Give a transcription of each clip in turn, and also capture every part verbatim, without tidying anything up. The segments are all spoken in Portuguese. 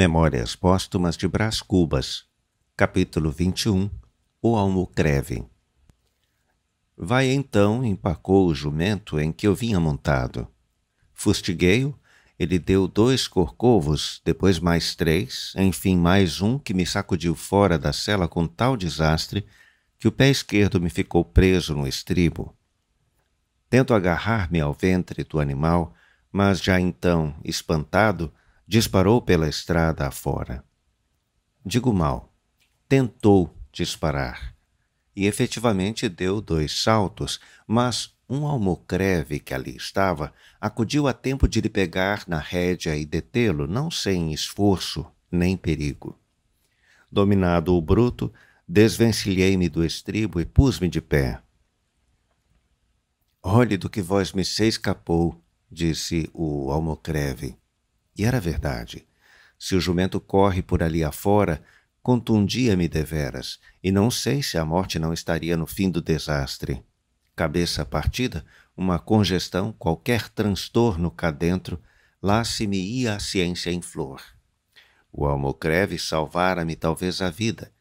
Memórias Póstumas de Brás Cubas, capítulo vinte e um, o Almocreve. Vai então, empacou o jumento em que eu vinha montado. Fustiguei-o, ele deu dois corcovos, depois mais três, enfim mais um que me sacudiu fora da sela com tal desastre que o pé esquerdo me ficou preso no estribo. Tento agarrar-me ao ventre do animal, mas já então, espantado, disparou pela estrada afora. Digo mal, tentou disparar, e efetivamente deu dois saltos, mas um almocreve que ali estava acudiu a tempo de lhe pegar na rédea e detê-lo, não sem esforço nem perigo. Dominado o bruto, desvencilhei-me do estribo e pus-me de pé. — Olhe do que vós me se escapou, disse o almocreve. E era verdade. Se o jumento corre por ali afora, contundia-me deveras, e não sei se a morte não estaria no fim do desastre. Cabeça partida, uma congestão, qualquer transtorno cá dentro, lá se me ia a ciência em flor. O almocreve salvara-me talvez a vida.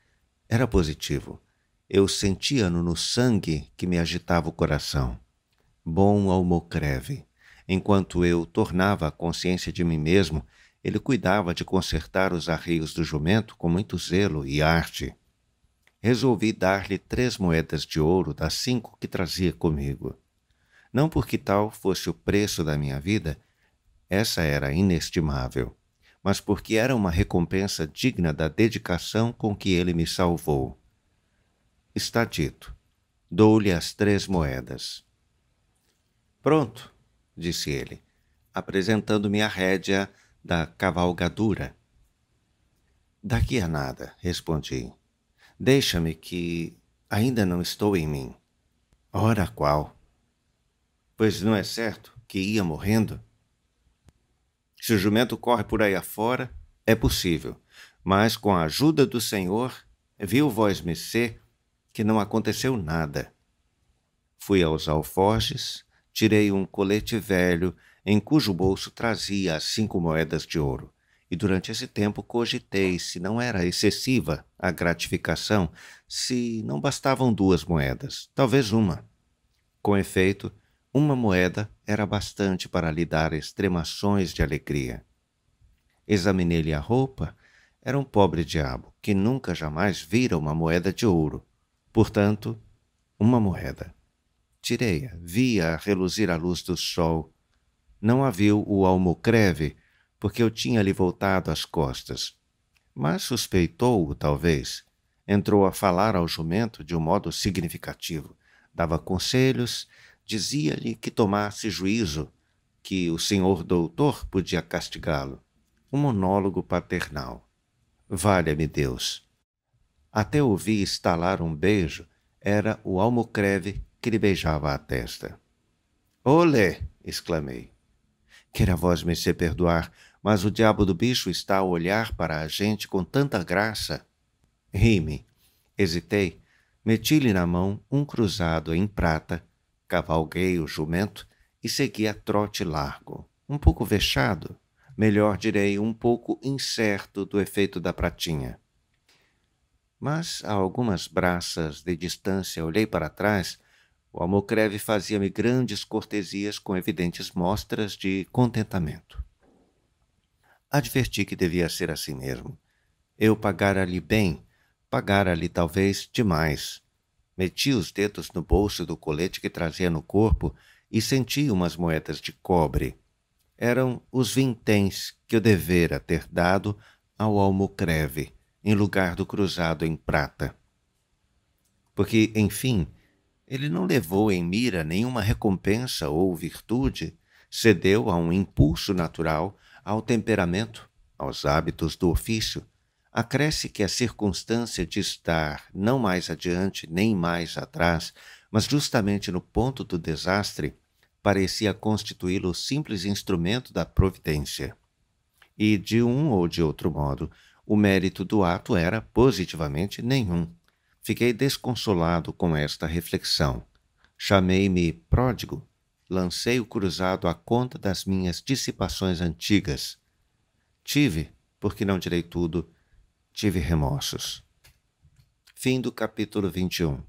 Era positivo. Eu sentia-no no sangue que me agitava o coração. Bom almocreve. Enquanto eu tornava a consciência de mim mesmo, ele cuidava de consertar os arreios do jumento com muito zelo e arte. Resolvi dar-lhe três moedas de ouro das cinco que trazia comigo. Não porque tal fosse o preço da minha vida, essa era inestimável, mas porque era uma recompensa digna da dedicação com que ele me salvou. Está dito. Dou-lhe as três moedas. Pronto, disse ele, apresentando-me a rédea da cavalgadura. Daqui a nada, respondi. Deixa-me que ainda não estou em mim. Ora qual? Pois não é certo que ia morrendo? Se o jumento corre por aí afora, é possível, mas com a ajuda do Senhor, viu vós mercê que não aconteceu nada. Fui aos alforjes, tirei um colete velho, em cujo bolso trazia as cinco moedas de ouro, e durante esse tempo cogitei se não era excessiva a gratificação, se não bastavam duas moedas, talvez uma. Com efeito, uma moeda era bastante para lhe dar extremações de alegria. Examinei-lhe a roupa, era um pobre diabo, que nunca jamais vira uma moeda de ouro, portanto, uma moeda. Tirei-a, vi-a reluzir à luz do sol. Não a viu o almocreve, porque eu tinha-lhe voltado as costas. Mas suspeitou-o, talvez. Entrou a falar ao jumento de um modo significativo. Dava conselhos, dizia-lhe que tomasse juízo, que o senhor doutor podia castigá-lo. Um monólogo paternal. Valha-me Deus! Até ouvi estalar um beijo. Era o almocreve que lhe beijava a testa. — Olé! Exclamei. — Queira vós me se perdoar, mas o diabo do bicho está a olhar para a gente com tanta graça. Ri-me. Hesitei. Meti-lhe na mão um cruzado em prata, cavalguei o jumento e segui a trote largo, um pouco vexado, melhor direi um pouco incerto do efeito da pratinha. Mas a algumas braças de distância olhei para trás. O almocreve fazia-me grandes cortesias com evidentes mostras de contentamento. Adverti que devia ser assim mesmo. Eu pagara-lhe bem, pagara-lhe talvez demais. Meti os dedos no bolso do colete que trazia no corpo e senti umas moedas de cobre. Eram os vinténs que eu devera ter dado ao almocreve, em lugar do cruzado em prata. Porque, enfim, ele não levou em mira nenhuma recompensa ou virtude, cedeu a um impulso natural, ao temperamento, aos hábitos do ofício. Acresce que a circunstância de estar não mais adiante nem mais atrás, mas justamente no ponto do desastre, parecia constituí-lo simples instrumento da providência. E, de um ou de outro modo, o mérito do ato era positivamente nenhum. Fiquei desconsolado com esta reflexão. Chamei-me pródigo, lancei o cruzado à conta das minhas dissipações antigas. Tive, porque não direi tudo, tive remorsos. Fim do capítulo vinte e um.